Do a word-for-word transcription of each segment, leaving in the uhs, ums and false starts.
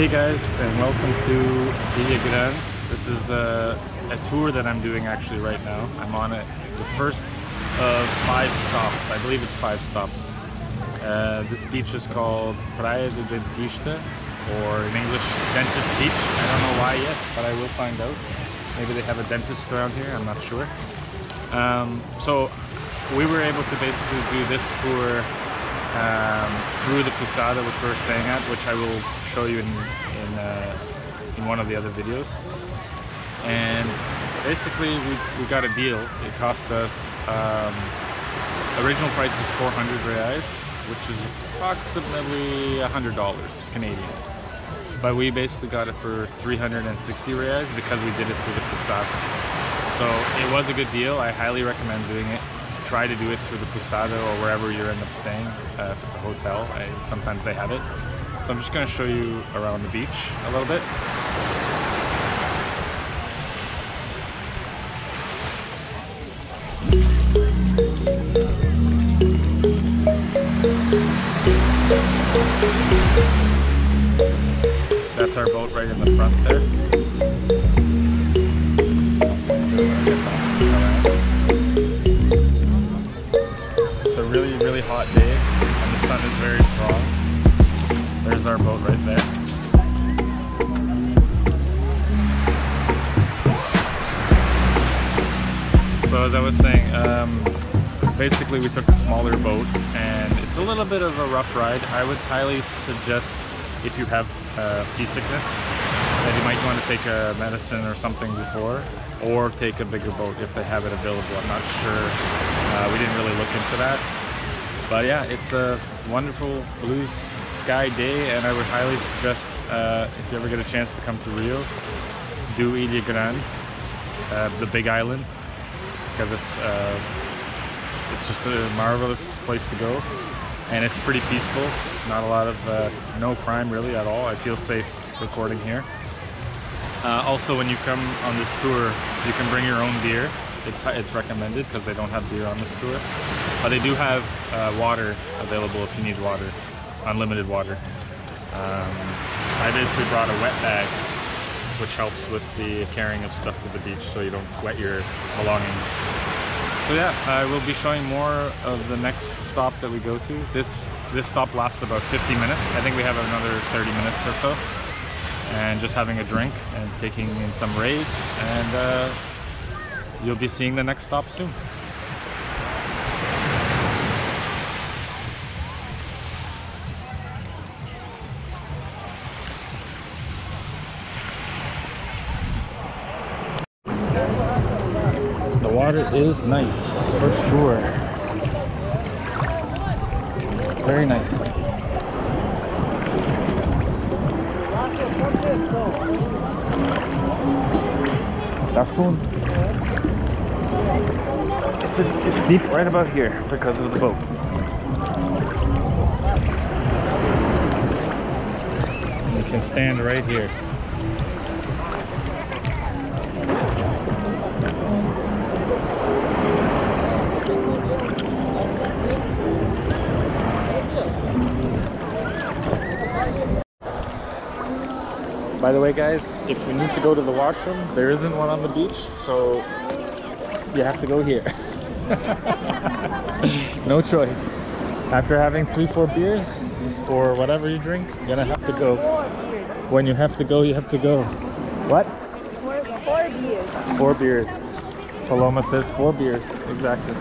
Hey guys, and welcome to Ilha Grande. This is a, a tour that I'm doing actually right now. I'm on it, the first of five stops. I believe it's five stops. Uh, this beach is called Praia do Dentista, or in English, Dentist Beach. I don't know why yet, but I will find out. Maybe they have a dentist around here, I'm not sure. Um, so we were able to basically do this tour Um, through the Pousada, which we're staying at, which I will show you in in, uh, in one of the other videos. And basically, we, we got a deal. It cost us um, original price is four hundred reais, which is approximately one hundred dollars Canadian. But we basically got it for three hundred sixty reais because we did it through the Pousada. So it was a good deal. I highly recommend doing it. Try to do it through the Pousada or wherever you end up staying. Uh, if it's a hotel, I, sometimes they have it. So I'm just going to show you around the beach a little bit. That's our boat right in the front there. Really, really hot day, and the sun is very strong. There's our boat right there. So as I was saying, um, basically we took a smaller boat, and it's a little bit of a rough ride. I would highly suggest if you have uh, seasickness that you might want to take a medicine or something before, or take a bigger boat if they have it available. I'm not sure. Uh, we didn't really look into that. But yeah, it's a wonderful blue sky day, and I would highly suggest uh, if you ever get a chance to come to Rio, do Ilha Grande, uh, the Big Island, because it's uh, it's just a marvelous place to go, and it's pretty peaceful. Not a lot of uh, no crime really at all. I feel safe recording here. Uh, also, when you come on this tour, you can bring your own beer. It's it's recommended because they don't have beer on this tour, but they do have uh, water available if you need water, unlimited water. Um, I basically brought a wet bag, which helps with the carrying of stuff to the beach so you don't wet your belongings. So yeah, I will be showing more of the next stop that we go to. This this stop lasts about fifty minutes. I think we have another thirty minutes or so, and just having a drink and taking in some rays and. Uh, You'll be seeing the next stop soon. The water is nice, for sure. Very nice. Tá fundo. It's, a, it's deep right about here because of the boat. And you can stand right here. By the way guys, if you need to go to the washroom, there isn't one on the beach, so you have to go here. No choice. After having three, four beers or whatever you drink, you're gonna have to go. When you have to go, you have to go. What? Four, four beers. Four beers. Paloma says four beers. Exactly.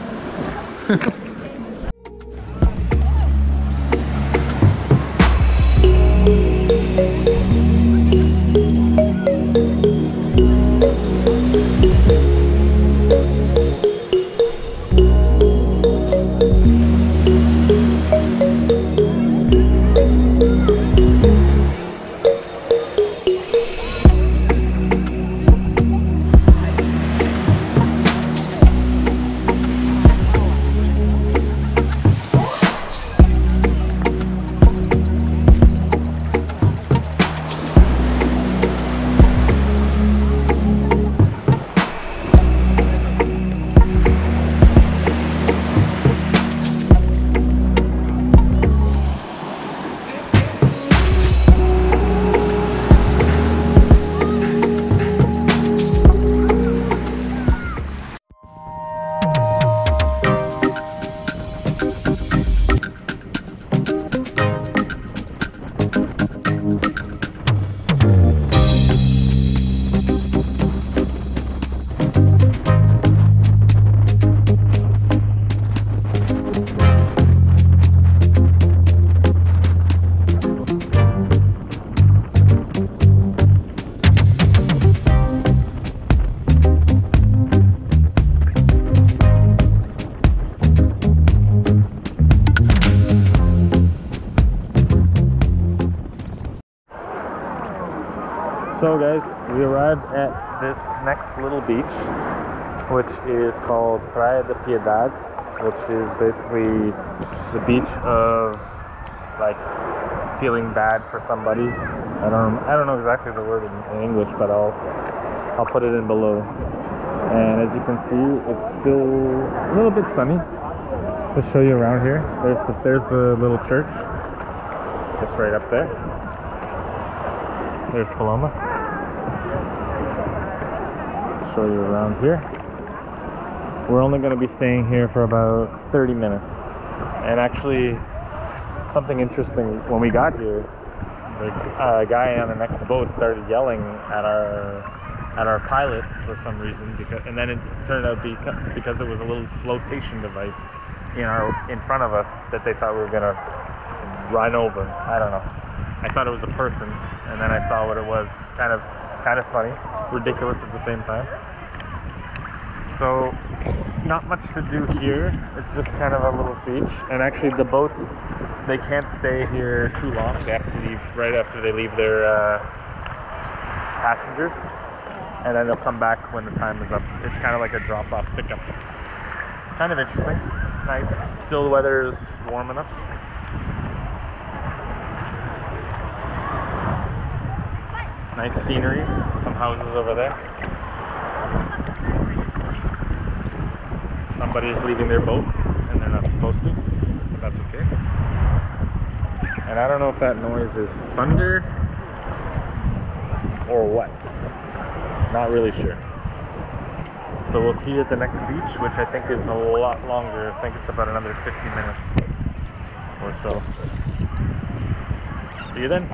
So guys, we arrived at this next little beach, which is called Praia da Piedade, which is basically the beach of like feeling bad for somebody. I don't I don't know exactly the word in, in English, but I'll I'll put it in below. And as you can see, it's still a little bit sunny. To show you around here, there's the there's the little church, just right up there. There's Paloma. Show you around here. We're only going to be staying here for about thirty minutes. And actually, something interesting, when we got here, a guy on the next boat started yelling at our at our pilot for some reason, because and then it turned out because there was a little flotation device in our in front of us that they thought we were going to run over. I don't know. I thought it was a person, and then I saw what it was. Kind of, kind of funny, ridiculous at the same time. So, not much to do here. It's just kind of a little beach. And actually, the boats, they can't stay here too long. They have to leave right after they leave their uh, passengers, and then they'll come back when the time is up. It's kind of like a drop-off pickup. Kind of interesting. Nice. Still, the weather is warm enough. Nice scenery, some houses over there. Somebody is leaving their boat, and they're not supposed to, but that's okay. And I don't know if that noise is thunder or what. Not really sure. So we'll see you at the next beach, which I think is a lot longer. I think it's about another fifty minutes or so. See you then.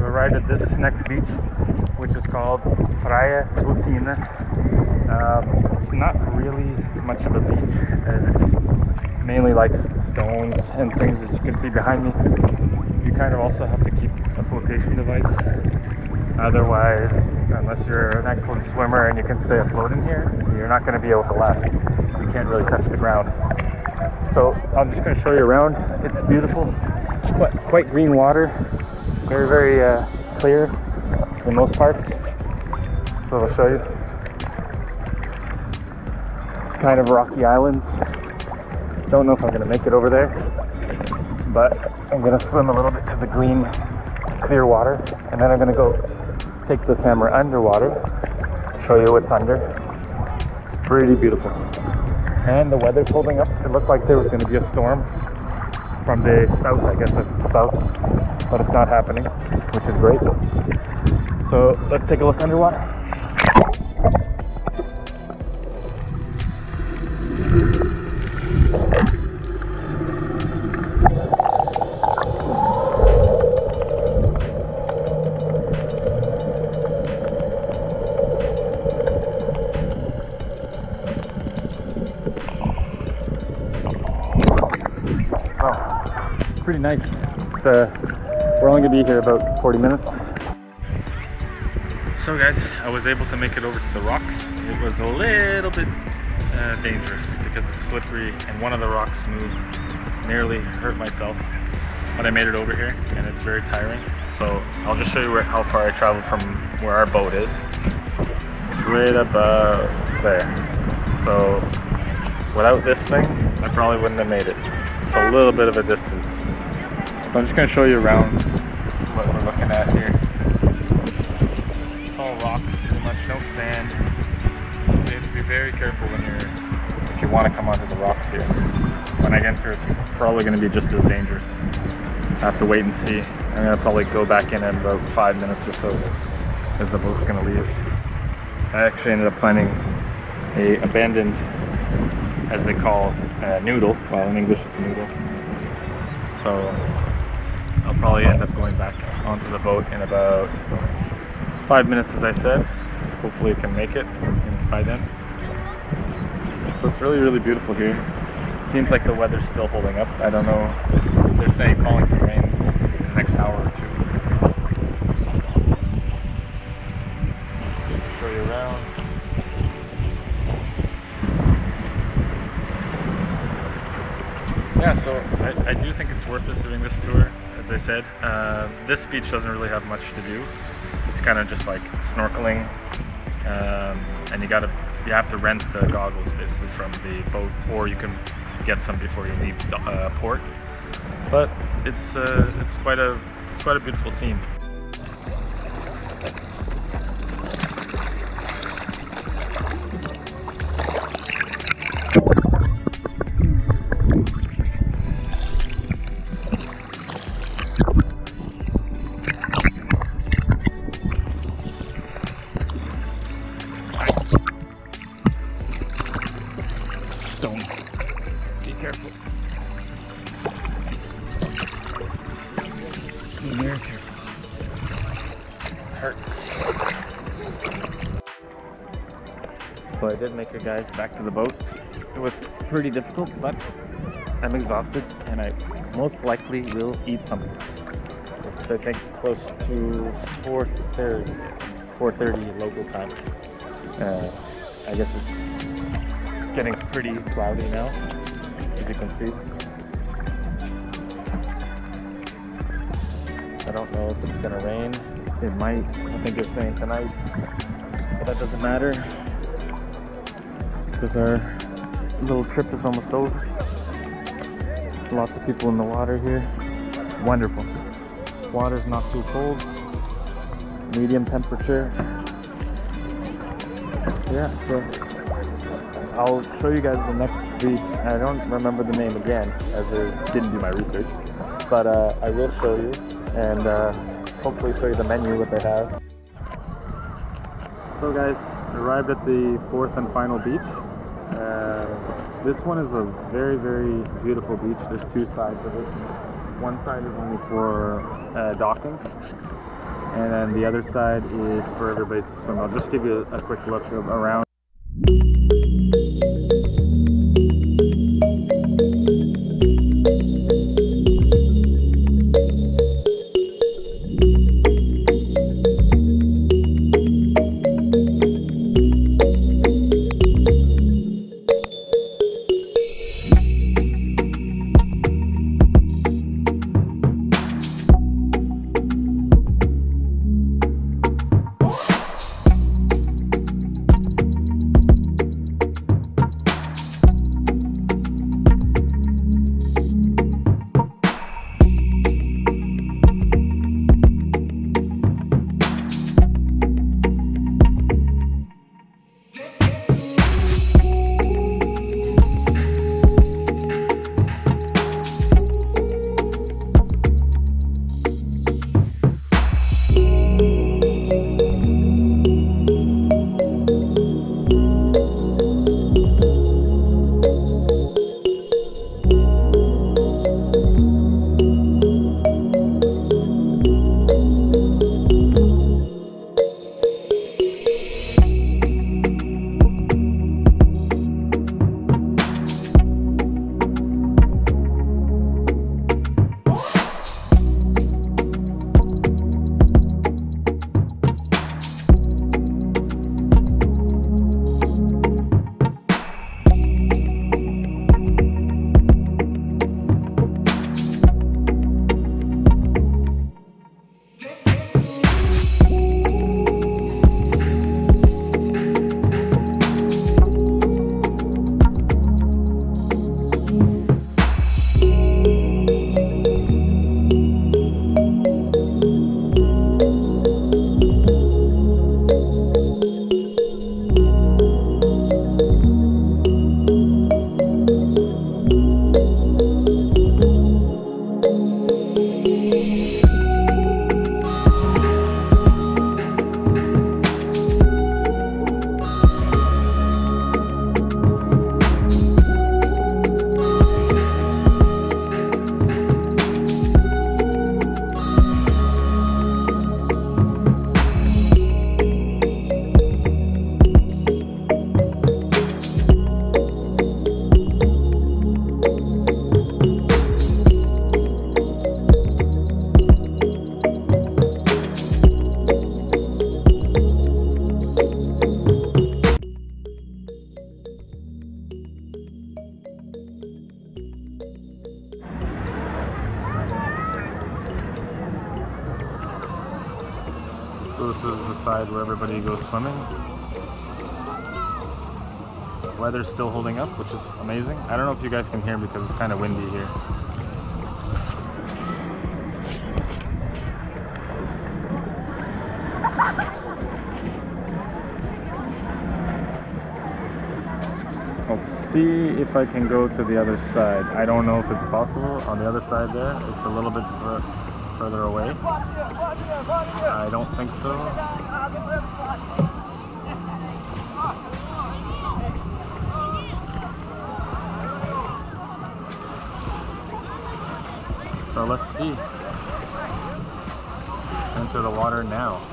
We're right at this next beach, which is called Praia Rutina. Um, it's not really much of a beach, as it's mainly like stones and things that you can see behind me. You kind of also have to keep a flotation device, otherwise, unless you're an excellent swimmer and you can stay afloat in here, you're not going to be able to last. You can't really touch the ground. So I'm just going to show you around. It's beautiful, quite, quite green water, very, very uh, clear in most parts. So I'll show you. Kind of rocky islands. Don't know if I'm going to make it over there, but I'm going to swim a little bit to the green, clear water, and then I'm going to go take the camera underwater, show you what's under. It's pretty beautiful. And the weather's holding up. It looked like there was going to be a storm from the south, I guess it's south, but it's not happening, which is great. So let's take a look underwater. Pretty nice. It's, uh, we're only going to be here about forty minutes. So guys, I was able to make it over to the rock. It was a little bit uh, dangerous because it's slippery and one of the rocks moved, nearly hurt myself. But I made it over here and it's very tiring. So I'll just show you where, how far I traveled from where our boat is. It's right about there. So without this thing, I probably wouldn't have made it. It's a little bit of a distance. So I'm just going to show you around what we're looking at here. It's all rocks, pretty much, no sand. So you have to be very careful when you're, if you want to come onto the rocks here. When I get through, it's probably going to be just as dangerous. I have to wait and see. I'm going to probably go back in in about five minutes or so, as the boat's going to leave. I actually ended up finding a abandoned, as they call, uh, noodle. Well, in English it's noodle. So I'll probably end up going back onto the boat in about five minutes, as I said. Hopefully I can make it by then. So it's really, really beautiful here. Seems like the weather's still holding up. I don't know. They're saying calling for rain in the next hour or two. Show you around. Yeah, so I, I do think it's worth it doing this tour. I said, uh, this beach doesn't really have much to do. It's kind of just like snorkeling, um, and you gotta, you have to rent the goggles basically from the boat, or you can get some before you leave the, uh, port. But it's uh, it's quite a it's quite a beautiful scene. Stone. Be careful. Be very careful. It hurts. So I did make it, guys, back to the boat. It was pretty difficult, but I'm exhausted and I most likely will eat something. It's, I think, close to four thirty local time. Uh, I guess it's getting pretty cloudy now, as you can see. I don't know if it's gonna rain. It might. I think it's raining tonight, but that doesn't matter because our little trip is almost over. Lots of people in the water here. Wonderful. Water's not too cold. Medium temperature. Yeah. So I'll show you guys the next beach. I don't remember the name again, as I didn't do my research, but uh, I will show you, and uh, hopefully show you the menu, what they have. So guys, arrived at the fourth and final beach. Uh, this one is a very, very beautiful beach. There's two sides of it. One side is only for uh, docking, and then the other side is for everybody to swim. I'll just give you a quick look around. So this is the side where everybody goes swimming. The weather's still holding up, which is amazing. I don't know if you guys can hear because it's kind of windy here. I'll see if I can go to the other side. I don't know if it's possible. On the other side there, it's a little bit further. further away. I don't think so. So let's see. Enter the water now.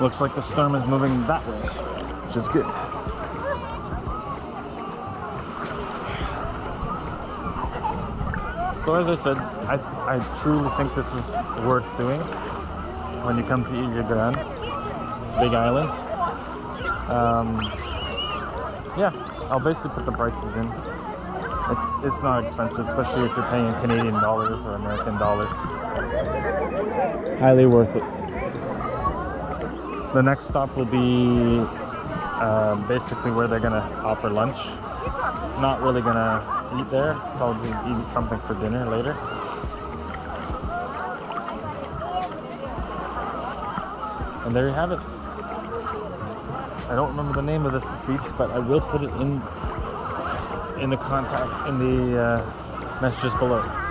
Looks like the storm is moving that way, which is good. So as I said, I, th I truly think this is worth doing when you come to Ilha Grande, Big Island. Um, yeah, I'll basically put the prices in. It's, it's not expensive, especially if you're paying in Canadian dollars or American dollars. Highly worth it. The next stop will be uh, basically where they're gonna offer lunch. Not really gonna eat there, probably eat something for dinner later. And there you have it. I don't remember the name of this beach, but I will put it in in the contact in the uh, messages below.